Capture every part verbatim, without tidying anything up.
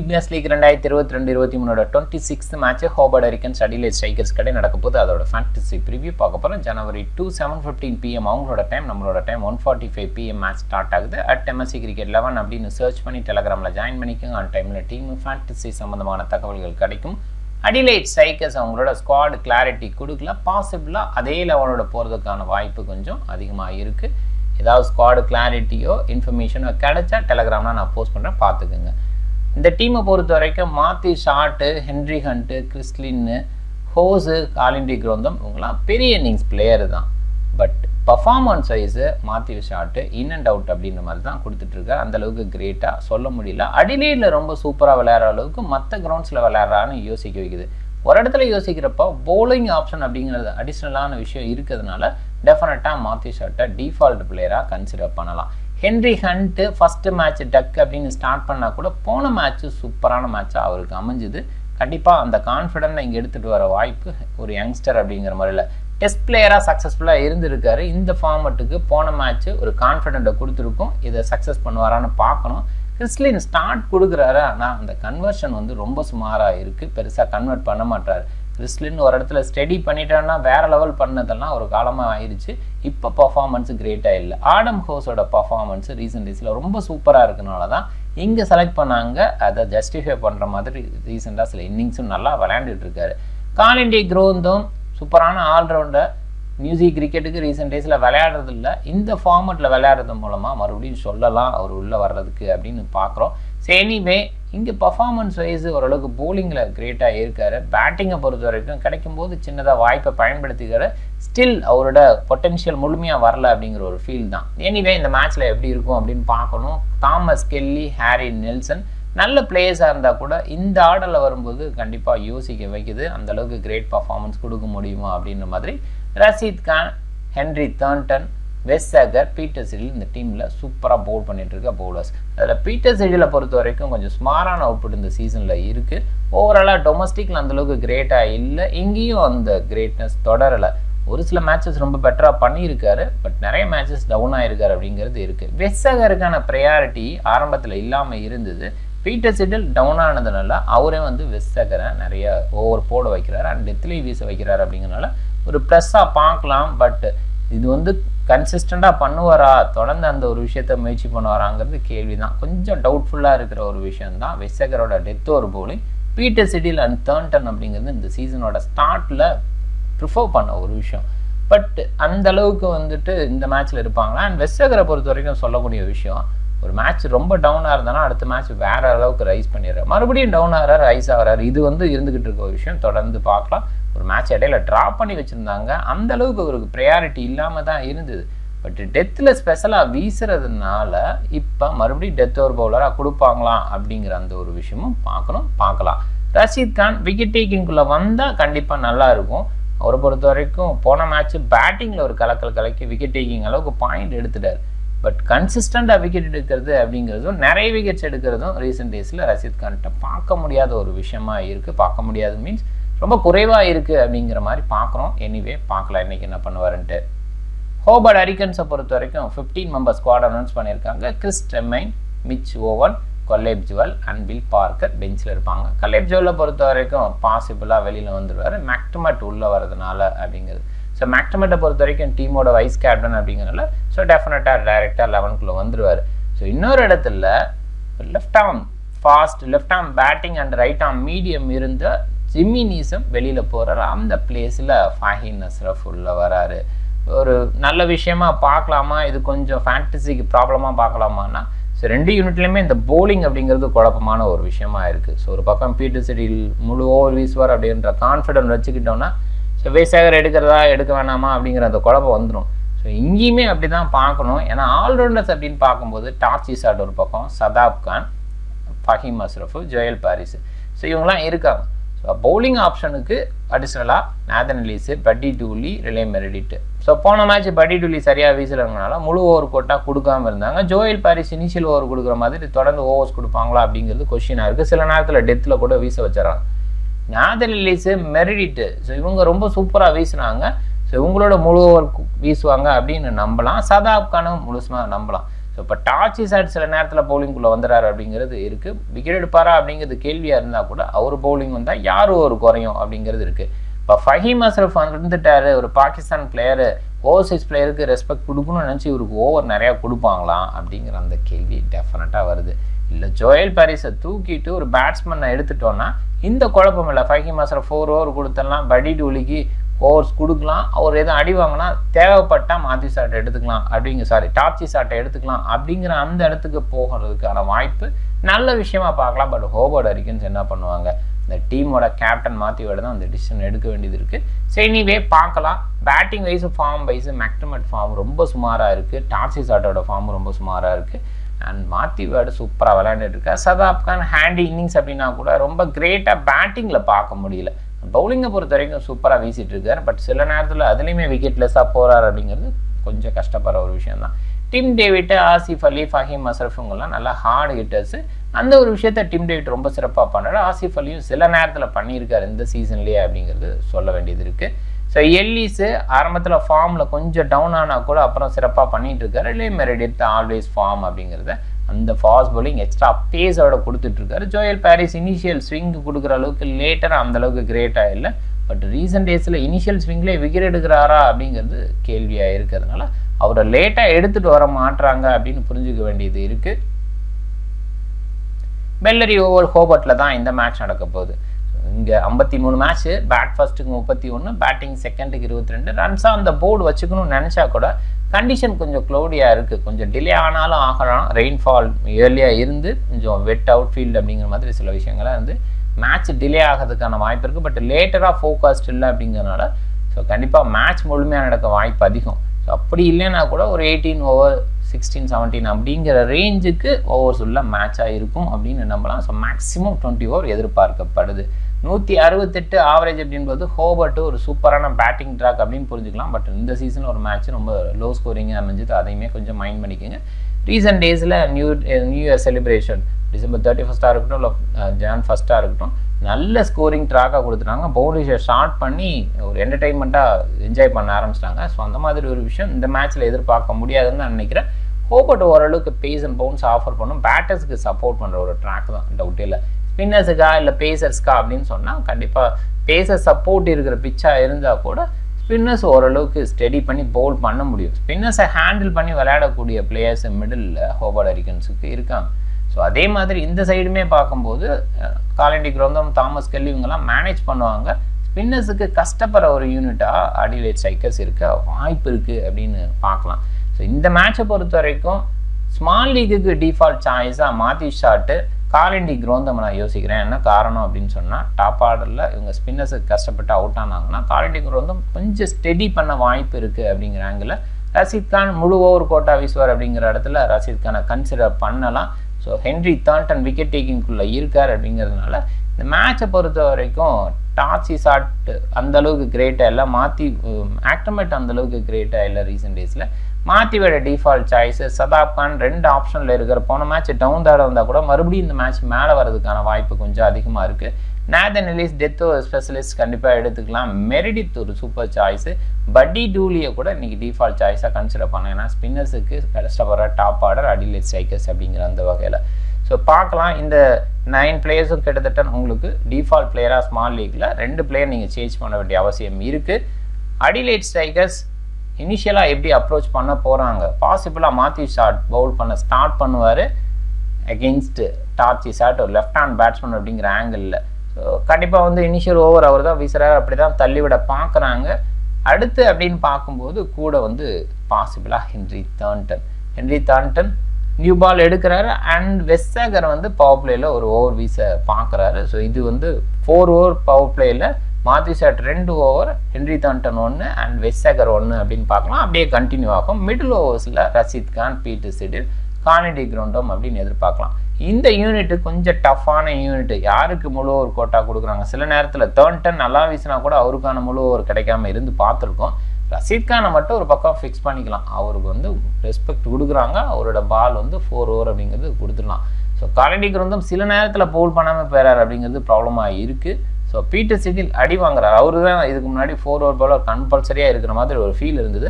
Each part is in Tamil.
Champions League twenty twenty-two twenty-three twenty-sixth match Hobart Hurricanes Adelaide Strikers கடை நடக்கப்போது அதோட fantasy preview பார்க்கப்போம் January second seven fifteen p m அவங்களோட டைம் நம்மளோட time one forty-five p m match start ஆகுது at M S C cricket eleven அப்படினு search பண்ணி Telegramல join பண்ணிக்கங்க அந்த டைம்ல டீம் fantasy சம்பந்தமான தகவல்கள் கிடைக்கும் Adelaide Strikers அவங்களோட squad clarity கொடுக்கல possibly அதே லெவலோட போறதுக்கான வாய்ப்பு கொஞ்சம் அதிகமா இருக்கு ஏதாவது squad clarity ஓ information ஓ கிடைச்சா Telegramல நான் போஸ்ட் பண்றேன் பாத்துக்கங்க இந்த டீமை பொறுத்த வரைக்கும் Matthew Short Henry Hunt Chris Lynn Hose Colin de Grandhomme இவங்கலாம் பெரிய இன்னிங்ஸ் பிளேயர் தான் but performance wise Matthew Short in and out அப்படிங்கிற மாதிரி தான் கொடுத்துட்டு இருக்காரு அந்த அளவுக்கு கிரேட்டா சொல்ல முடியல அடிலேட்ல ரொம்ப சூப்பரா விளையாடுற அளவுக்கு மற்ற கிரவுண்ட்ஸ்ல விளையாடுறான்னு யோசிக்க வைக்குது ஒரு இடத்துல யோசிக்கிறப்ப bowling option அப்படிங்கிறது அடிஷனலான விஷயம் இருக்கிறதுனால டெஃபினட்டா மாத்தி ஷாட்டை டிஃபால்ட் பிளேயரா கன்சிடர் பண்ணலாம் Henry Hunter first match duck அப்படினு ஸ்டார்ட் பண்ணா கூட போன மேட்ச் சூப்பரான மேட்சா அவருக்கு அமைஞ்சது கண்டிப்பா அந்த கான்ஃபிடன்ட் இங்க எடுத்துட்டு வர வாய்ப்பு ஒரு யங்ஸ்டர் அப்படிங்கிற மாதிரி இல்ல டெஸ்ட் பிளேயரா சக்சஸ்ஃபுல்லா இருந்திருக்காரு இந்த ஃபார்மட்டுக்கு போன மேட்ச் ஒரு கான்ஃபிடன்ட் கொடுத்திருக்கும் இத சக்சஸ் பண்ணுவாரான்னு பார்க்கணும் கிறிஸ்லின் ஸ்டார்ட் கொடுக்கறாரு ஆனா அந்த கன்வர்ஷன் வந்து ரொம்ப சுமாரா இருக்கு பெருசா கன்வெர்ட் பண்ண மாட்டாரு கிறிஸ்லின் ஒரு இடத்துல ஸ்டடி பண்ணிட்டான்னா வேற லெவல் பண்ணதெல்லாம் ஒரு காலமா ஆயிருச்சு இப்போ பெர்ஃபார்மன்ஸ் கிரேட்டா இல்ல ஆடம் ஹோஸோட பெர்ஃபார்மன்ஸ் ரீசன்ட் டேஸ்ல ரொம்ப சூப்பரா இருக்கனால தான் இங்க செலக்ட் பண்ணாங்க அத ஜஸ்டிஃபை பண்ற மாதிரி ரீசன்ட்டா சில இன்னிங்ஸும் நல்லா விளையாண்டுட்டு இருக்காரு காலின் டி கிராண்டம் சூப்பரான ஆல் ரவுண்டர் நியூசிலாந்து கிரிக்கெட்டுக்கு ரீசன்ட் டேஸ்ல விளையாடுறது இல்ல இந்த ஃபார்மட்ல விளையாடுறது மூலமா மறுபடியும் சொல்லலாம் அவர் உள்ள வர்றதுக்கு அப்படின்னு பாக்குறோம் எனிவே இங்க பெர்ஃபார்மன்ஸ் வைஸ் ஓரளவுக்கு bowlingல கிரேட்டா இருக்காரு பேட்டிங்கை பொறுத்த வரைக்கும் கிடைக்கும்போது சின்னதா வாய்ப்பை பயன்படுத்திக்கிற ஸ்டில் அவரோட பொட்டன்ஷியல் முழுமையா வரல அப்படிங்கிற ஒரு ஃபீல் தான் எனிவே இந்த மேட்ச்ல எப்படி இருக்கும் அப்படின்னு பார்க்கணும் தாமஸ் கெல்லி ஹாரி நெல்சன் நல்ல பிளேயர்ஸா இருந்தா கூட இந்த ஆர்டர்ல வரும்போது கண்டிப்பா யோசிக்க வைக்குது அந்த அளவுக்கு கிரேட் பெர்ஃபார்மன்ஸ் கொடுக்க முடியுமா அப்படின்ற மாதிரி Rashid Khan Henry Thornton Wes Agar Peter Siddle இந்த டீமில் சூப்பராக பவுல் பண்ணிட்டு இருக்க பவுலர்ஸ் அதில் பீட்டர் சிடில் பொறுத்த வரைக்கும் கொஞ்சம் சுமாரான அவுட்புட் இந்த சீசனில் இருக்குது ஓவராலாக டொமஸ்டிக்கில் அந்தளவுக்கு கிரேட்டாக இல்லை இங்கேயும் அந்த கிரேட்னஸ் தொடரலை ஒரு சில மேட்சஸ் ரொம்ப பெட்டராக பண்ணியிருக்காரு பட் நிறைய மேட்சஸ் டவுன் ஆகிருக்காரு அப்படிங்கிறது இருக்குது வெஸ் அகருக்கான ப்ரையாரிட்டி ஆரம்பத்தில் இல்லாமல் இருந்தது பீட்டர் சிடில் டவுன் ஆனதுனால அவரே வந்து வெஸ் அகரை நிறைய ஓவர் போட வைக்கிறாரு அண்ட் டெத்லி வீச வைக்கிறாரு அப்படிங்கிறனால ஒரு ப்ளஸ்ஸாக பார்க்கலாம் பட் இது வந்து கன்சிஸ்டண்டா பண்ணுவாரா தொடர்ந்து அந்த ஒரு விஷயத்த முயற்சி பண்ணுவாராங்கிறது கேள்விதான் கொஞ்சம் டவுட்ஃபுல்லா இருக்கிற ஒரு விஷயம் தான் வெஸ் அகரோட death over bowling Peter Siddle and Thornton அப்படிங்கிறது இந்த சீசனோட ஸ்டார்ட்ல ப்ரிஃபர் பண்ண ஒரு விஷயம் பட் அந்த அளவுக்கு வந்துட்டு இந்த மேட்ச்ல இருப்பாங்களா அண்ட் வெஸ் அகரை பொறுத்த வரைக்கும் சொல்லக்கூடிய விஷயம் ஒரு மேட்ச் ரொம்ப டவுனா இருந்தானா அடுத்த மேட்ச் வேற அளவுக்கு ரைஸ் பண்ணிடுறாரு மறுபடியும் டவுன் ஆகிறாரு ரைஸ் ஆகிறாரு இது வந்து இருந்துகிட்டு இருக்க ஒரு விஷயம் தொடர்ந்து பார்க்கலாம் ஒரு மேட்ச் இடையில ட்ராப் பண்ணி வச்சிருந்தாங்க அந்த அளவுக்கு அவருக்கு ப்ரையாரிட்டி இல்லாம தான் இருந்தது பட் டெத்ல ஸ்பெஷலா வீசுறதுனால இப்ப மறுபடியும் டெத் ஓவர் பவுலரா கொடுப்பாங்களா அப்படிங்கிற அந்த ஒரு விஷயமும் பார்க்கணும் பார்க்கலாம் ரஷீத் கான் விக்கெட் டேக்கிங்குள்ள வந்தா கண்டிப்பா நல்லா இருக்கும் அவரை பொறுத்த வரைக்கும் போன மேட்ச் பேட்டிங்ல ஒரு கலக்கல் கலக்கி விக்கெட் டேக்கிங் அளவுக்கு பாயிண்ட் எடுத்துட்டாரு பட் கன்சிஸ்டண்டா விக்கெட் எடுக்கிறது அப்படிங்கிறதும் நிறைய விக்கெட்ஸ் எடுக்கிறதும் ரீசெண்ட் டேஸ்ல ரஷீத் கான்கிட்ட பார்க்க முடியாத ஒரு விஷயமா இருக்கு பார்க்க முடியாது மீன்ஸ் ரொம்ப குறைவாக இருக்குது அப்படிங்கிற மாதிரி பார்க்குறோம் எனிவே பார்க்கலாம் இன்றைக்கி என்ன பண்ணுவாருன்ட்டு ஹோபார்ட் ஹரிக்கன்ஸை பொறுத்த வரைக்கும் ஃபிஃப்டீன் மெம்பர் ஸ்குவாட் அனௌன்ஸ் பண்ணியிருக்காங்க Chris Tremain Mitch Owen Caleb Jewell and Bill Parker பெஞ்சில் இருப்பாங்க கொலேப் ஜுவலை பொறுத்த வரைக்கும் பாசிபிளாக வெளியில் வந்துடுவார் மேக்டமட் உள்ளே வரதுனால அப்படிங்கிறது ஸோ மேக்டமட்டை பொறுத்த வரைக்கும் டீமோட வைஸ் கேப்டன் அப்படிங்கிறனால ஸோ டெஃபினட்டாக டைரெக்டாக லெவனுக்குள்ளே வந்துடுவார் ஸோ இன்னொரு இடத்துல left arm fast left arm batting and right arm medium இருந்த ஜிம்மி நீசம் வெளியில் போகிறாரு அந்த பிளேஸில் ஃபஹீம் அஷ்ரஃப் உள்ளே வராரு ஒரு நல்ல விஷயமா பார்க்கலாமா இது கொஞ்சம் ஃபேண்டசிக்கு ப்ராப்ளமாக பார்க்கலாமான்னா ஸோ ரெண்டு யூனிட்லையுமே இந்த போலிங் அப்படிங்கிறது குழப்பமான ஒரு விஷயமா இருக்குது ஸோ ஒரு பக்கம் பீட்டர் சிடில் முழு ஓவர் வீசுவார் அப்படின்ற கான்ஃபிடன்ட் வச்சுக்கிட்டோம்னா ஸோ வெஸ் அகர் எடுக்கிறதா எடுக்க வேணாமா அப்படிங்கிற அந்த குழப்பம் வந்துடும் ஸோ இங்கேயுமே அப்படி தான் பார்க்கணும் ஏன்னா ஆல்ரவுண்டர்ஸ் அப்படின்னு பார்க்கும்போது டாச்சி சாட் ஒரு பக்கம் Shadab Khan Faheem Ashraf Joel Paris so இவங்களாம் இருக்காங்க பவுலிங் ஆப்ஷனுக்கு அடிஷ்னலாக Nathan Ellis Paddy Dooley Riley Meredith so போன மேட்ச் பட்டி டூலி சரியாக வீசுறதுனால முழு ஓவர் கோட்டாக கொடுக்காமல் இருந்தாங்க ஜோயல் பாரிஸ் இனிஷியல் ஓவர் கொடுக்குற மாதிரி தொடர்ந்து ஓவர்ஸ் கொடுப்பாங்களா அப்படிங்கிறது கொஸ்டினாக இருக்குது சில நேரத்தில் டெத்தில் கூட வீச வச்சிடறாங்க நேதன் எல்லிஸ் மெரிடிட்டு ஸோ இவங்க ரொம்ப சூப்பராக வீசுனாங்க ஸோ இவங்களோட முழு ஓவர் வீசுவாங்க அப்படின்னு நம்பலாம் சதாப்கானும் முழுசுமாக நம்பலாம் So, but touch is at சில நேரத்துல bowling குள்ள வந்தறாரு அப்படிங்கிறது இருக்கு. விக்கெட் எடுப்பாரா அப்படிங்கிறது கேள்வியா இருந்தா கூட அவர் bowling வந்தா யாரோ ஒரு குறையும் அப்படிங்கிறது இருக்கு. இப்ப ஃபஹீம் அஸ்ரஃப் வந்துட்டாரு ஒரு பாகிஸ்தான் பிளேயர் ஓவர்சீஸ் பிளேயருக்கு ரெஸ்பெக்ட் கொடுக்கணும்னு நினைச்சு இவருக்கு ஓவர் நிறைய கொடுப்பாங்களா அப்படிங்கற அந்த கேள்வி டெஃபினட்டா வருது. இல்ல ஜோயல் பாரிஸை தூக்கிட்டு ஒரு பேட்ஸ்மேனை எடுத்துட்டோம்னா இந்த குழப்பம் இல்ல. ஃபஹீம் அஸ்ரஃப் நாலு ஓவர் கொடுத்தலாம் படி டூலிக்கு ஓவர்ஸ் கொடுக்கலாம். அவர் எதுவும் அடி வாங்கினா தேவைப்பட்டால் மாத்தி சாட்டை எடுத்துக்கலாம் அப்படிங்க சாரி டாப்சி சாட்டை எடுத்துக்கலாம் அப்படிங்கிற அந்த இடத்துக்கு போகிறதுக்கான வாய்ப்பு நல்ல விஷயமா பார்க்கலாம். பட் ஹோபார்ட் ஹரிக்கன்ஸ் என்ன பண்ணுவாங்க, இந்த டீமோட கேப்டன் மாற்றியோட தான் அந்த டிசிஷன் எடுக்க வேண்டியது இருக்குது. செனிவே பார்க்கலாம். Batting wise form wise McDermott form ரொம்ப சுமாராக இருக்குது. டாப்சி சாட்டோட ஃபார்ம் ரொம்ப சுமாராக இருக்குது. அண்ட் மாத்தி வேர்டு சூப்பராக விளையாண்டுட்டு இருக்கா. சதாப்கான் ஹேண்டி இன்னிங்ஸ் அப்படின்னா கூட ரொம்ப கிரேட்டாக பேட்டிங்கில் பார்க்க முடியல. பவுலிங்கை பொறுத்த வரைக்கும் சூப்பராக வீசிட்டு இருக்காரு. பட் சில நேரத்தில் அதுலேயுமே விக்கெட்லெஸ்ஸாக போகிறார் அப்படிங்கிறது கொஞ்சம் கஷ்டப்படுற ஒரு விஷயம்தான். டிம் டேவிட், ஆசிஃப் அலி, ஃபஹீம் அஸ்ரஃபுங்கெல்லாம் நல்லா ஹார்டு ஹிட்டர்ஸு. அந்த ஒரு விஷயத்த டிம் டேவிட் ரொம்ப சிறப்பாக பண்ணுறாரு. ஆசிஃப் அலியும் சில நேரத்தில் பண்ணியிருக்காரு இந்த சீசன்லேயே அப்படிங்கிறது சொல்ல வேண்டியது இருக்குது. ஸோ எல்லிஸு ஆரம்பத்தில் ஃபார்மில் கொஞ்சம் டவுன் ஆனால் கூட அப்புறம் சிறப்பாக பண்ணிகிட்டு இருக்காரு. இல்லை மெரிடித் ஆல்வேஸ் ஃபார்ம் அப்படிங்கிறத அந்த ஃபாஸ்ட் பவுலிங் எக்ஸ்ட்ரா பேஸோட கொடுத்துட்ருக்காரு. ஜோயல் பாரிஸ் இனிஷியல் ஸ்விங்கு கொடுக்குற அளவுக்கு லேட்டராக அந்தளவுக்கு கிரேட்டாக இல்லை. பட் ரீசன்ட் டேஸில் இனிஷியல் ஸ்விங்லேயே விக்கெட் எடுக்கிறாரா அப்படிங்கிறது கேள்வியாக இருக்கிறதுனால அவரை லேட்டாக எடுத்துகிட்டு வர மாட்டுறாங்க அப்படின்னு புரிஞ்சுக்க வேண்டியது இருக்குது. பெல்லரி ஓவர் ஹோபர்ட்டில் தான் இந்த மேட்ச் நடக்க போகுது. இங்கே ஐம்பத்தி மூணு மேட்ச்சு, பேட் ஃபர்ஸ்ட்டுக்கு முப்பத்தி ஒன்று, பேட்டிங் செகண்டுக்கு இருபத்தி ரெண்டு ரன்ஸாக அந்த போர்டு வச்சுக்கணும்னு நினச்சா கூட கண்டிஷன் கொஞ்சம் க்ளோடியாக இருக்குது. கொஞ்சம் டிலே ஆனாலும் ஆகலாம். ரெயின்ஃபால் ஏர்லியாக இருந்து கொஞ்சம் வெட் அவுட்ஃபீல்டு அப்படிங்கிற மாதிரி சில விஷயங்கள்லாம் இருந்து மேட்ச் டிலே ஆகிறதுக்கான வாய்ப்பு இருக்குது. பட் லேட்டராக ஃபோக்கஸ்ட் இல்லை அப்படிங்கிறனால ஸோ கண்டிப்பாக மேட்ச் முழுமையாக நடக்க வாய்ப்பு அதிகம். ஸோ அப்படி இல்லைன்னா கூட ஒரு எயிட்டீன் ஓவர் சிக்ஸ்டீன் செவன்டீன் அப்படிங்கிற ரேஞ்சுக்கு ஓவர்ஸ் உள்ள மேட்சாக இருக்கும் அப்படின்னு நம்பலாம். ஸோ மேக்ஸிமம் டுவெண்ட்டி ஓவர் எதிர்பார்க்கப்படுது. நூற்றி அறுபத்தெட்டு ஆவரேஜ் அப்படின்றது ஹோபர்ட்டு ஒரு சூப்பரான பேட்டிங் ட்ராக் அப்படின்னு புரிஞ்சுக்கலாம். பட் இந்த சீசன் ஒரு மேட்ச் ரொம்ப லோ ஸ்கோரிங்காக அமைஞ்சது, அதையுமே கொஞ்சம் மைண்ட் பண்ணிக்கோங்க. ரீசன்ட் டேஸில் new new year celebration December thirty ஃபஸ்ட்டாக இருக்கட்டும் இல்லை ஜான் ஃபஸ்ட்டாக இருக்கட்டும் நல்ல ஸ்கோரிங் ட்ராக்காக கொடுத்துட்டாங்க. பவுண்டரிஸை ஷார்ட் பண்ணி ஒரு என்டர்டெயின்மெண்ட்டாக என்ஜாய் பண்ண ஆரம்பிச்சிட்டாங்க. ஸோ அந்த மாதிரி ஒரு விஷயம் இந்த மேட்ச்சில் எதிர்பார்க்க முடியாதுன்னு நான் நினைக்கிறேன். ஹோபர்ட் ஓரளவுக்கு பேஸ் அண்ட் பவுன்ஸ் ஆஃபர் பண்ணும். பேட்டர்ஸுக்கு சப்போர்ட் பண்ணுற ஒரு ட்ராக் தான், டவுட்டே இல்லை. ஸ்பின்னர்ஸுக்கா இல்லை பேசர்ஸ்க்கா அப்படின்னு சொன்னால் கண்டிப்பாக பேசர் சப்போர்ட் இருக்கிற பிச்சாக இருந்தால் கூட ஸ்பின்னர்ஸ் ஓரளவுக்கு ஸ்டெடி பண்ணி பவுல் பண்ண முடியும். ஸ்பின்னர்ஸை ஹேண்டில் பண்ணி விளையாடக்கூடிய பிளேயர்ஸ் மிடில் ஹோபார்ட் ஹரிக்கன்ஸுக்கு இருக்காங்க. ஸோ அதே மாதிரி இந்த சைடுமே பார்க்கும்போது Colin de Grandhomme, Thomas Kelly இவங்கெல்லாம் மேனேஜ் பண்ணுவாங்க. ஸ்பின்னர்ஸுக்கு கஷ்டப்படுற ஒரு யூனிட்டாக அடிலைட் ஸ்ட்ரைக்கர்ஸ் இருக்க வாய்ப்பு இருக்குது அப்படின்னு பார்க்கலாம். ஸோ இந்த மேட்சை பொறுத்த வரைக்கும் ஸ்மால் லீக்குக்கு டிஃபால்ட் சாய்ஸாக மாத்தி ஷாட்டு, காலின் டி கிராண்ட்ஹோம் நான் யோசிக்கிறேன். என்ன காரணம் அப்படின்னு சொன்னால் டாப் ஆர்டரில் இவங்க ஸ்பின்னர்ஸுக்கு கஷ்டப்பட்டு அவுட் ஆனாங்கன்னா காலின் டி கிராண்ட்ஹோம் கொஞ்சம் ஸ்டெடி பண்ண வாய்ப்பு இருக்குது அப்படிங்கிற ஆங்கிளில் ரஷீத் கான் முழு ஓவர் கோட்டா வீசுவார் அப்படிங்கிற இடத்துல ரஷீத் கானை கன்சிடர் பண்ணலாம். ஸோ ஹென்ரி தார்டன் விக்கெட் டேக்கிங்குள்ளே இருக்கார் அப்படிங்கிறதுனால இந்த மேட்சை பொறுத்த வரைக்கும் டாப்ஸி ஷாட் அந்தளவுக்கு கிரேட்டாக இல்லை, மாற்றி ஆக்டமேட் அந்தளவுக்கு கிரேட்டாக இல்லை. ரீசன்ட் டேஸில் மாற்றியோட டிஃபால்ட் சாய்ஸு சதாப்கான் ரெண்டு ஆப்ஷனில் இருக்கிற போன மேட்ச் டவுன் தாட இருந்தால் கூட மறுபடியும் இந்த மேட்ச் மேலே வர்றதுக்கான வாய்ப்பு கொஞ்சம் அதிகமாக இருக்குது. நேதன் எல்லிஸ் டெத்தோ ஸ்பெஷலிஸ்ட் கண்டிப்பாக எடுத்துக்கலாம். மெரிடித் ஒரு சூப்பர் சாய்ஸு. பட்டி டூலியை கூட இன்றைக்கி டிஃபால்ட் சாய்ஸாக கன்சிடர் பண்ணேன். ஏன்னா ஸ்பின்னர்ஸுக்கு கஷ்டப்படுற டாப் ஆர்டர் அடிலைட் ஸ்ட்ரைக்கர்ஸ் அப்படிங்கிற அந்த வகையில். ஸோ பார்க்கலாம். இந்த நைன் பிளேயர்ஸும் கிட்டத்தட்ட உங்களுக்கு டிஃபால்ட் பிளேயராக ஸ்மால் லீக்கில் ரெண்டு பிளேயர் நீங்கள் சேஞ்ச் பண்ண வேண்டிய அவசியம் இருக்குது. அடிலைட் ஸ்ட்ரைக்கர்ஸ் இனிஷியலாக எப்படி அப்ரோச் பண்ண போகிறாங்க, பாசிபிளாக மாத்தி ஷாட் பவுல் பண்ண ஸ்டார்ட் பண்ணுவார் அகெயின்ஸ்ட்டு டாப்ஸி ஷாட் ஒரு லெஃப்ட் ஹேண்ட் பேட்ஸ்மேன் அப்படிங்கிற ஆங்கிளில். ஸோ கண்டிப்பாக வந்து இனிஷியல் ஓவர் அவர் தான் வீசுகிறார், அப்படி தான் தள்ளிவிட பார்க்குறாங்க. அடுத்து அப்படின்னு பார்க்கும்போது கூட வந்து பாசிபிளாக Henry Thornton Henry Thornton new ball எடுக்கிறாரு. அண்ட் வெஸ் அகர் வந்து பவர் பிளேயில் ஒரு ஓவர் வீச பார்க்குறாரு. ஸோ இது வந்து ஃபோர் ஓவர் பவர் பிளேயில் மாத்தி ஷாட் ரெண்டு ஓவர், ஹென்ரி தார்டன் ஒன்று அண்ட் வெஸ் அகர் ஒன்று அப்படின்னு பார்க்கலாம். அப்படியே கண்டினியூ ஆகும். மிடில் ஓவர்ஸில் Rashid Khan, Peter Siddle, Colin de Grandhomme அப்படின்னு எதிர்பார்க்கலாம். இந்த யூனிட்டு கொஞ்சம் டஃப்பான யூனிட்டு. யாருக்கு முழு ஒரு கோட்டா கொடுக்குறாங்க? சில நேரத்தில் தார்டன் நல்லா வீசினா கூட அவருக்கான முழு ஓவர் கிடைக்காம இருந்து பார்த்துருக்கோம். ரஷீத் கானை மட்டும் ஒரு பக்கம் ஃபிக்ஸ் பண்ணிக்கலாம். அவருக்கு வந்து ரெஸ்பெக்ட் கொடுக்குறாங்க, அவரோட பால் வந்து ஃபோர் ஓவர் அப்படிங்கிறது கொடுத்துடலாம். ஸோ காலின் டி கிராண்ட்ஹோம் சில நேரத்தில் பவுல் பண்ணாமல் போயிறாரு அப்படிங்கிறது ப்ராப்ளமாக இருக்குது. ஸோ பீட்டர் சிடில் அடி வாங்குறாரு. அவரு தான் இதுக்கு முன்னாடி ஃபோர் ஓவர் பவுலர் கம்பல்சரியாக இருக்கிற மாதிரி ஒரு ஃபீல் இருந்தது.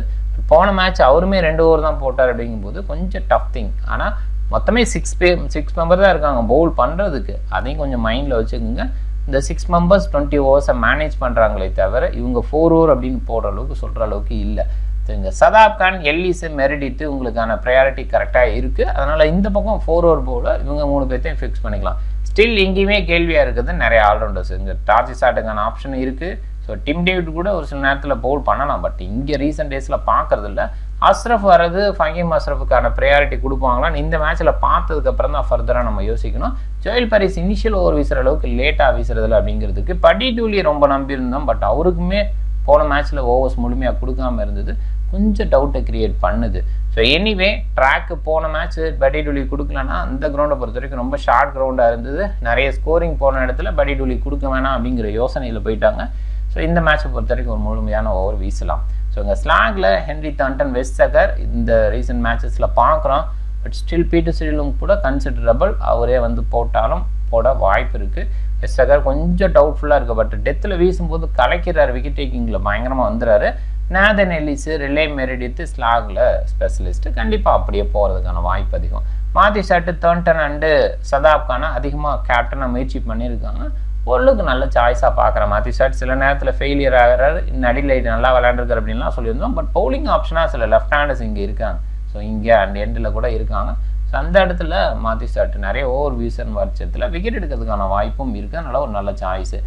போன மேட்ச் அவருமே ரெண்டு ஓவர் தான் போட்டார் அப்படிங்கும்போது கொஞ்சம் டஃப் திங். ஆனால் மொத்தமே சிக்ஸ் பே சிக்ஸ் மெம்பர் தான் இருக்காங்க பவுல் பண்ணுறதுக்கு, அதையும் கொஞ்சம் மைண்டில் வச்சுக்கோங்க. இந்த சிக்ஸ் மெம்பர்ஸ் டுவெண்ட்டி ஓவர்ஸை மேனேஜ் பண்ணுறாங்களே தவிர இவங்க ஃபோர் ஓவர் அப்படின்னு போடுற அளவுக்கு சொல்கிற அளவுக்கு இல்லை. சரிங்க, சதாப் கான் எல்லிஸை மெரிடிட்டு உங்களுக்கான ப்ரையாரிட்டி கரெக்டாக இருக்குது. அதனால் இந்த பக்கம் ஃபோர் ஓவர் போல இவங்க மூணு பேர்த்தையும் ஃபிக்ஸ் பண்ணிக்கலாம். ஸ்டில் இங்கேயுமே கேள்வியாக இருக்குது நிறைய ஆல்ரவுண்டர்ஸ், இந்த டார்ச்சி சாட்டுக்கான ஆப்ஷன் இருக்குது. ஸோ டிம் டேவிட் கூட ஒரு சில நேரத்தில் பவுல் பண்ணலாம், பட் இங்கே ரீசன்ட் டேஸில் பார்க்குறதில்ல. அஸ்ரஃப் வர்றது ஃபஹீம் அஸ்ரஃபுக்கான ப்ரையாரிட்டி கொடுப்பாங்களான்னு இந்த மேட்ச்சில் பார்த்ததுக்கப்புறம் தான் ஃபர்தராக நம்ம யோசிக்கணும். ஜோயல் பாரிஸ் இனிஷியல் ஓவர் வீசுகிற அளவுக்கு லேட்டாக வீசுறதில்ல அப்படிங்கிறதுக்கு. படி டூலி ரொம்ப நம்பியிருந்தோம், பட் அவருக்குமே போன மேட்ச்சில் ஓவர்ஸ் முழுமையாக கொடுக்காமல் இருந்தது, கொஞ்சம் டவுட்டை க்ரியேட் பண்ணுது. ஸோ எனிவே ட்ராக்கு போன மேட்ச் படி டூலி கொடுக்கலன்னா அந்த கிரௌண்டை பொறுத்த வரைக்கும் ரொம்ப ஷார்ட் கிரவுண்டாக இருந்தது. நிறைய ஸ்கோரிங் போன இடத்துல படி டூலி கொடுக்க வேணாம் அப்படிங்கிற யோசனையில் போயிட்டாங்க. ஸோ இந்த மேட்சை பொறுத்த வரைக்கும் ஒரு முழுமையான ஓவர் வீசலாம். ஸோ இங்கே ஸ்லாங்கில் ஹென்ரி தாண்டன், வெஸ் அகர் இந்த ரீசன்ட் மேட்சஸில் பார்க்குறோம். பட் ஸ்டில் பீட்டர் சிடிலும் கூட கன்சிடரபிள், அவரே வந்து போட்டாலும் போட வாய்ப்பு இருக்குது. வெஸ் அகர் கொஞ்சம் டவுட்ஃபுல்லாக இருக்குது, பட் டெத்தில் வீசும்போது கலைக்கிறார், விக்கெட் டேக்கிங்கில் பயங்கரமாக வந்துடுறாரு. நேதன் எல்லிஸு, ரிலே மெரிடித்து ஸ்லாகில் ஸ்பெஷலிஸ்ட்டு கண்டிப்பாக அப்படியே போகிறதுக்கான வாய்ப்பு அதிகம். மாத்தி ஷாட்டு, தாண்டன் அண்டு சதாப்கான அதிகமாக கேப்டனாக முயற்சி பண்ணியிருக்காங்க. ஓரளவுக்கு நல்ல சாய்ஸாக பார்க்குற மாத்தி ஷாட் சில நேரத்தில் ஃபெயிலியர் ஆகிறார். நடிலைட் நல்லா விளையாண்டுருக்கார் அப்படின்லாம் சொல்லியிருந்தோம். பட் பவுலிங் ஆப்ஷனாக சில லெஃப்ட் ஹேண்டர்ஸ் இங்கே இருக்காங்க. ஸோ இங்கே அண்ட் எண்டில் கூட இருக்காங்க. ஸோ அந்த இடத்துல மாத்தி ஷாட் நிறைய ஓவர் வீசன் வருஷத்தில் விக்கெட் எடுக்கிறதுக்கான வாய்ப்பும் இருக்குது. அதனால் ஒரு நல்ல சாய்ஸு.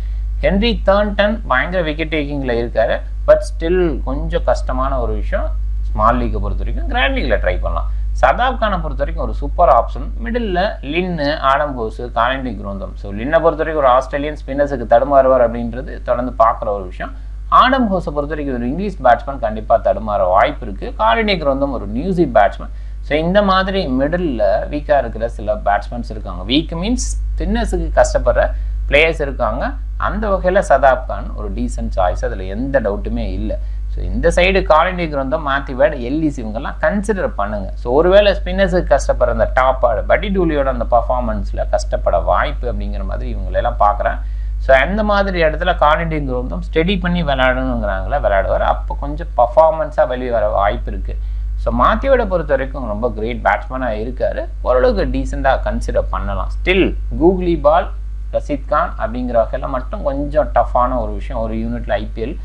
ஹென்ரி தாண்டன் பயங்கர விக்கெட் டேக்கிங்கில் இருக்கார், பட் ஸ்டில் கொஞ்சம் கஷ்டமான ஒரு விஷயம். ஸ்மால் லீக்கை பொறுத்த வரைக்கும் கிராண்ட் லீக்கில் ட்ரை பண்ணலாம். சதாப் கானை பொறுத்த வரைக்கும் ஒரு super option. Middle லின்னு, Adam Hose, Colin de Grandhomme. So லின்னை பொறுத்த வரைக்கும் ஒரு ஆஸ்திரேலியன் ஸ்பின்னர்ஸுக்கு தடுமாறுவார் அப்படின்றது தொடர்ந்து பார்க்குற ஒரு விஷயம். ஆடம் கோஸை பொறுத்த வரைக்கும் ஒரு இங்கிலீஷ் பேட்ஸ்மேன் கண்டிப்பாக தடுமாற வாய்ப்பு இருக்குது. காலின் டி கிரோந்தம் ஒரு நியூஸி பேட்ஸ்மேன். ஸோ இந்த மாதிரி மிடில் வீக்காக இருக்கிற சில பேட்ஸ்மேன்ஸ் இருக்காங்க. வீக் மீன்ஸ் ஸ்பின்னர்ஸுக்கு கஷ்டப்படுற பிளேயர்ஸ் இருக்காங்க. அந்த வகையில் சதாப் கான் ஒரு டீசன்ட் சாய்ஸ், அதில் எந்த டவுட்டுமே இல்லை. ஸோ இந்த side Colin de Grandhomme, Matthew Short, Ellis இவங்கெல்லாம் கன்சிடர் பண்ணுங்கள். ஸோ ஒருவேளை ஸ்பின்னர்ஸுக்கு கஷ்டப்படுற அந்த டாப் ஆடு படி டூலியோட அந்த பர்ஃபார்மன்ஸில் கஷ்டப்பட வாய்ப்பு அப்படிங்கிற மாதிரி இவங்களெல்லாம் பார்க்குறேன். ஸோ அந்த மாதிரி இடத்துல காலின் டி கிரோந்தம் ஸ்டெடி பண்ணி விளையாடணுங்கிறாங்களா விளையாடுவார், அப்போ கொஞ்சம் பர்ஃபார்மன்ஸாக வெளியே வர வாய்ப்பு இருக்குது. ஸோ மாத்தியோட பொறுத்த வரைக்கும் ரொம்ப கிரேட் பேட்ஸ்மேனாக இருக்கார், ஓரளவுக்கு டீசெண்டாக கன்சிடர் பண்ணலாம். Still googly ball, Rashid Khan அப்படிங்கிற வகையில் மட்டும் கொஞ்சம் டஃப்பான ஒரு விஷயம். ஒரு யூனிட்டில் ஐபிஎல்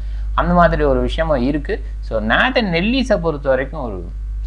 அந்த மாதிரி ஒரு விஷயமும் இருக்குது. ஸோ நேதன் எல்லிஸை பொறுத்த வரைக்கும் ஒரு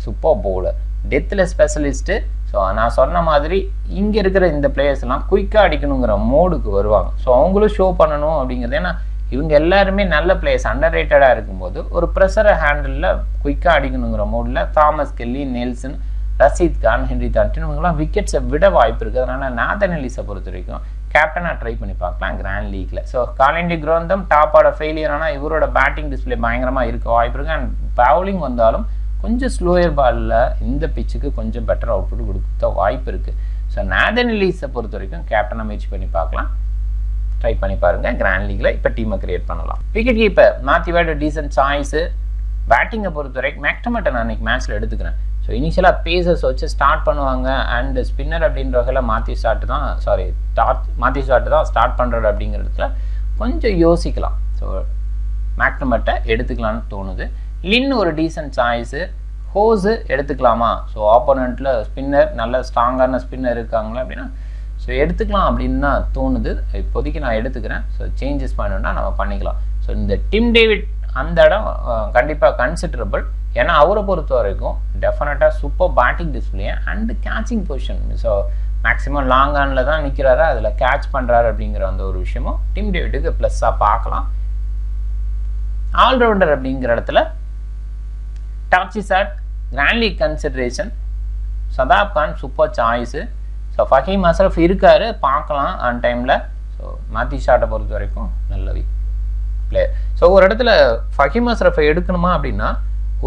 சூப்பர் பவுலர், டெத்தில் ஸ்பெஷலிஸ்ட்டு. ஸோ நான் சொன்ன மாதிரி இங்கே இருக்கிற இந்த பிளேயர்ஸ்லாம் குயிக்காக அடிக்கணுங்கிற மோடுக்கு வருவாங்க. ஸோ அவங்களும் ஷோ பண்ணணும் அப்படிங்கிறது. ஏன்னா இவங்க எல்லாருமே நல்ல பிளேயர்ஸ், அண்டர் ரேட்டடாக இருக்கும்போது ஒரு ப்ரெஷரை ஹேண்டிலில் குயிக்காக அடிக்கணுங்கிற மோடில் Thomas Kelly, Nelson, Rashid Khan, Henry Thornton இவங்களாம் விக்கெட்ஸை விட வாய்ப்பு இருக்குது. அதனால் நேதன் எல்லிஸை பொறுத்த வரைக்கும் கேப்டனாக ட்ரை பண்ணி பார்க்கலாம் கிராண்ட் லீக்கில். ஸோ காலின் டி கிரோந்தம் டாப்போட ஃபெயிலியர், ஆனால் இவரோட பேட்டிங் டிஸ்பிளே பயங்கரமாக இருக்க வாய்ப்பு இருக்குது. அண்ட் பவுலிங் வந்தாலும் கொஞ்சம் ஸ்லோயர் பாலில் இந்த பிச்சுக்கு கொஞ்சம் பெட்டர் அவுட்புட் கொடுக்க வாய்ப்பு இருக்குது. ஸோ நேதன் எல்லிஸை பொறுத்த வரைக்கும் கேப்டனாக முயற்சி பண்ணி பார்க்கலாம், ட்ரை பண்ணி பாருங்கள் கிராண்ட் லீக்கில். இப்போ டீமை கிரியேட் பண்ணலாம். Wicket keeper Matthew Short decent choice. பேட்டிங்கை பொறுத்த வரைக்கும் மேக்டமட்டை நான் அன்றைக்கி மேட்ச்சில் எடுத்துக்கிறேன். ஸோ இனிஷியலாக பேசர்ஸ் வச்சு ஸ்டார்ட் பண்ணுவாங்க. அண்டு ஸ்பின்னர் அப்படின்ற வகையில் மாத்தி ஷாட் தான் சாரி ஸ்டார்ட் மாத்தி ஷாட் தான் ஸ்டார்ட் பண்ணுறது அப்படிங்கிறதுல கொஞ்சம் யோசிக்கலாம். ஸோ மேக்னமட்டை எடுத்துக்கலான்னு தோணுது. லின் ஒரு டீசன்ட் சாய்ஸு. ஹோஸு எடுத்துக்கலாமா? ஸோ ஆப்போனண்ட்டில் ஸ்பின்னர் நல்ல ஸ்ட்ராங்கான ஸ்பின்னர் இருக்காங்களா அப்படின்னா ஸோ எடுத்துக்கலாம் அப்படின்னு தான் தோணுது. இப்போதைக்கு நான் எடுத்துக்கிறேன். ஸோ சேஞ்சஸ் பண்ணணுன்னா நம்ம பண்ணிக்கலாம். ஸோ இந்த டிம் டேவிட் அந்த இடம் கண்டிப்பாக கன்சிடரபிள். ஏன்னா அவரை பொறுத்த வரைக்கும் டெஃபினட்டாக super batting display and catching position. So maximum long ஆனில் தான் நிற்கிறாரு, அதில் கேட்ச் பண்ணுறாரு அப்படிங்கிற அந்த ஒரு விஷயமும் டிம் டேவிட்டுக்கு ப்ளஸ்ஸாக பார்க்கலாம். ஆல்ரவுண்டர் அப்படிங்கிற இடத்துல D'Arcy Short, grand league consideration, Shadab Khan super choice. So Faheem Ashraf இருக்கார், பார்க்கலாம் ஆன் டைமில். ஸோ மாத்தி ஷாட்டை பொறுத்த வரைக்கும் நல்ல பிளேயர். ஸோ ஒரு இடத்துல ஃபஹீம் அஸ்ரஃபை எடுக்கணுமா அப்படின்னா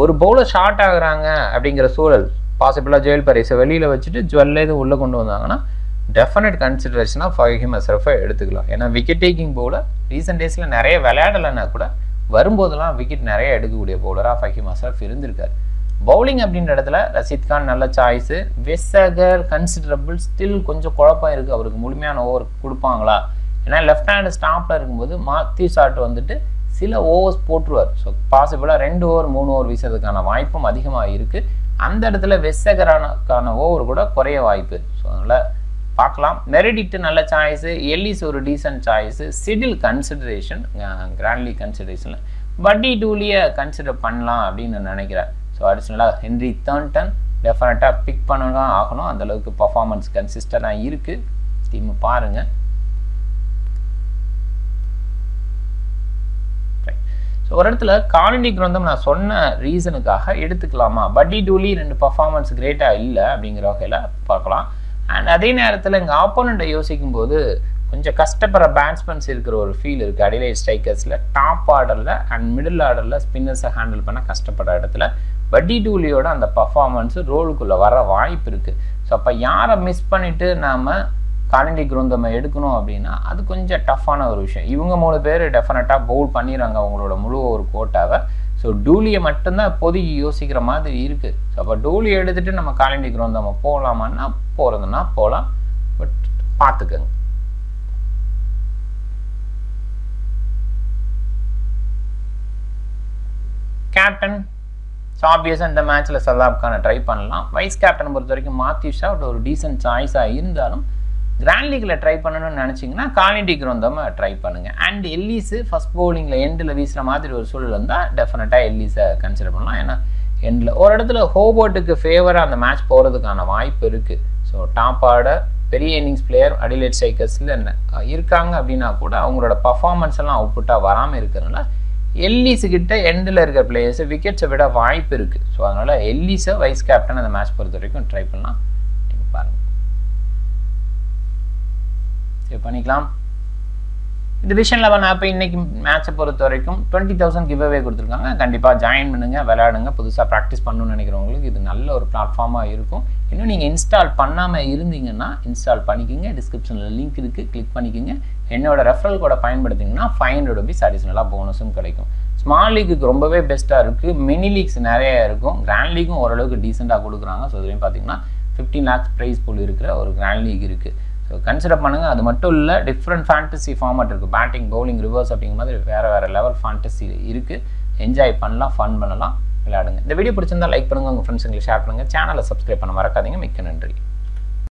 ஒரு பவுலர் ஷார்ட் ஆகுறாங்க அப்படிங்கிற சூழல் பாசிபிளாக ஜோயல் பாரிஸை வெளியில் வச்சுட்டு ஜுவல்ல இது உள்ளே கொண்டு வந்தாங்கன்னா டெஃபினட் கன்சிடரேஷனாக ஃபஹீம் அஸ்ரஃபை எடுத்துக்கலாம். ஏன்னா விக்கெட் டேக்கிங் பவுலர் ரீசன்ட் டேஸில் நிறைய விளையாடலைன்னா கூட வரும்போதெல்லாம் விக்கெட் நிறைய எடுக்கக்கூடிய பவுலராக ஃபஹீம் அஸ்ரஃப் இருந்திருக்கார். பவுலிங் அப்படின்ற இடத்துல ரஷீத் கான் நல்ல choice. Wes Agar considerable, still கொஞ்சம் குழப்பம் இருக்குது அவருக்கு முழுமையான ஓவர் கொடுப்பாங்களா. ஏன்னா லெஃப்ட் ஹேண்ட் ஸ்டாம்பில் இருக்கும்போது மாத்தி ஷாட் வந்துட்டு சில ஓவர்ஸ் போட்டுருவார். ஸோ பாசிபிளாக ரெண்டு ஓவர் மூணு ஓவர் வீசுறதுக்கான வாய்ப்பும் அதிகமாக இருக்குது. அந்த இடத்துல வெஸ் அகரானுக்கான ஓவர் கூட குறைய வாய்ப்பு. ஸோ அதனால் பார்க்கலாம். மெரிடிட்டு நல்ல சாய்ஸு, எல்லிஸ் ஒரு decent choice, Siddle consideration, grand league கன்சிடரேஷனில் பட்டி டூலியை கன்சிடர் பண்ணலாம் அப்படின்னு நான் நினைக்கிறேன். ஸோ அடிஷ்னலாக ஹென்ரி தார்ன்டன் டெஃபினட்டாக பிக் பண்ணலாம் ஆகணும். அந்தளவுக்கு பர்ஃபார்மன்ஸ் கன்சிஸ்டண்டாக இருக்குது. டீம் பாருங்கள். ஸோ ஒரு இடத்துல காலின் டி கிராண்ட்ஹோம் நான் சொன்ன ரீசனுக்காக எடுத்துக்கலாமா, பட்டி டூலி ரெண்டு பர்ஃபார்மன்ஸ் கிரேட்டாக இல்லை அப்படிங்கிற வகையில் பார்க்கலாம். அண்ட் அதே நேரத்தில் இங்கே ஆப்போனண்ட்டை யோசிக்கும் போது கொஞ்சம் கஷ்டப்படுற பேட்ஸ்மேன்ஸ் இருக்கிற ஒரு ஃபீல் இருக்குது. அடிலைட் ஸ்ட்ரைக்கர்ஸில் டாப் ஆர்டரில் அண்ட் மிடில் ஆர்டரில் ஸ்பின்னர்ஸை ஹேண்டில் பண்ண கஷ்டப்படுற இடத்துல பட்டி டூலியோட அந்த பர்ஃபார்மன்ஸு ரோலுக்குள்ளே வர வாய்ப்பு இருக்குது. ஸோ அப்போ யாரை மிஸ் பண்ணிவிட்டு நாம் காலின் டி கிராண்ட்ஹோம் எடுக்கணும் அப்படின்னா அது கொஞ்சம் டஃப்பான ஒரு விஷயம். இவங்க மூணு பேர் டெஃபினட்டாக பவுல் பண்ணிடுறாங்க அவங்களோட முழு ஒரு கோட்டாவை. ஸோ டூலியை மட்டும்தான் பொதுகி யோசிக்கிற மாதிரி இருக்குது. ஸோ அப்போ டூலியை எடுத்துகிட்டு நம்ம காலின் டி கிராண்ட்ஹோம் போகலாமான்னா போகிறதுனா போகலாம், பட் பார்த்துக்கங்க. கேப்டன் ஸோ ஆப்வியஸாக இந்த மேட்ச்சில் சதாப்கான ட்ரை பண்ணலாம். வைஸ் கேப்டன் பொறுத்த வரைக்கும் மாத்யூ ஷாட் ஒரு டீசன்ட் சாய்ஸாக இருந்தாலும் கிராண்ட் லீக்கில் ட்ரை பண்ணணும்னு நினச்சிங்கன்னா காலின் டி கிராண்ட்ஹோம் ட்ரை பண்ணுங்கள். அண்ட் எல்லிஸு ஃபஸ்ட் பவுலிங்கில் எண்டில் வீசுகிற மாதிரி ஒரு சூழல் இருந்தால் டெஃபினட்டாக எல்லிஸை கன்சிடர் பண்ணலாம். ஏன்னா எண்டில் ஒரு இடத்துல ஹோபர்ட்டுக்கு ஃபேவராக அந்த மேட்ச் போகிறதுக்கான வாய்ப்பு இருக்குது. ஸோ டாப் ஆர்டர் பெரிய இன்னிங்ஸ் பிளேயர் அடிலைட் ஸ்ட்ரைக்கர்ஸில் என்ன இருக்காங்க அப்படின்னா கூட அவங்களோட பர்ஃபார்மன்ஸ் எல்லாம் அவுட்புட்டாக வராமல் இருக்கிறதுனால எல்லிஸுக்கிட்ட எண்டில் இருக்கிற பிளேயர்ஸு விக்கெட்ஸை விட வாய்ப்பு இருக்குது. ஸோ அதனால் எல்லிஸை வைஸ் கேப்டன் அந்த மேட்ச் பொறுத்த வரைக்கும் ட்ரை பண்ணலாம். பாருங்கள் பண்ணிக்கலாம். டிவிஷன் லெவன் ஆப் இன்னைக்கு மேட்சை பொறுத்த வரைக்கும் டுவெண்ட்டி தௌசண்ட் கிவ் அவே கொடுத்துருக்காங்க. கண்டிப்பாக ஜாயின் பண்ணுங்கள், விளையாடுங்க. புதுசாக ப்ராக்டிஸ் பண்ணணும்னு நினைக்கிறவங்களுக்கு இது நல்ல ஒரு பிளாட்ஃபார்மாக இருக்கும். இன்னும் நீங்கள் இன்ஸ்டால் பண்ணாமல் இருந்தீங்கன்னா இன்ஸ்டால் பண்ணிக்கோங்க. டிஸ்கிரிப்ஷனில் லிங்க் இருக்குது, கிளிக் பண்ணிக்கோங்க. என்னோட ரெஃபரல் கோடை பயன்படுத்திங்கன்னா ஃபைவ் ஹண்ட்ரட் ருபீஸ் அடிஷ்னலாக போனஸும் கிடைக்கும். ஸ்மால் லீக்குக்கு ரொம்பவே பெஸ்ட்டாக இருக்குது. மினி லீக்ஸ் நிறையா இருக்கும். கிராண்ட் லீக்கும் ஓரளவுக்கு டீசெண்டாக கொடுக்குறாங்க. ஸோ இதுலேயும் பார்த்தீங்கன்னா ஃபிஃப்டீன் லேக்ஸ் ப்ரைஸ் போல் இருக்கிற ஒரு கிராண்ட் லீக் இருக்குது. ஸோ கன்சிடர் பண்ணுங்கள். அது மட்டும் இல்லை, டிஃப்ரெண்ட் ஃபேண்டசி ஃபார்மேட் இருக்குது. பேட்டிங், பவுலிங், ரிவர்ஸ் அப்படிங்கிற மாதிரி வேறு வேறு லெவல் ஃபேண்டசி இருக்குது. என்ஜாய் பண்ணலாம், ஃபன் பண்ணலாம், விளையாடுங்க. இந்த வீடியோ பிடிச்சிருந்தால் லைக் பண்ணுங்கள், உங்கள் ஃப்ரெண்ட்ஸுங்களுக்கு ஷேர் பண்ணுங்கள். சேனலை சப்ஸ்கிரைப் பண்ண மறக்காதீங்க. மிக்க நன்றி.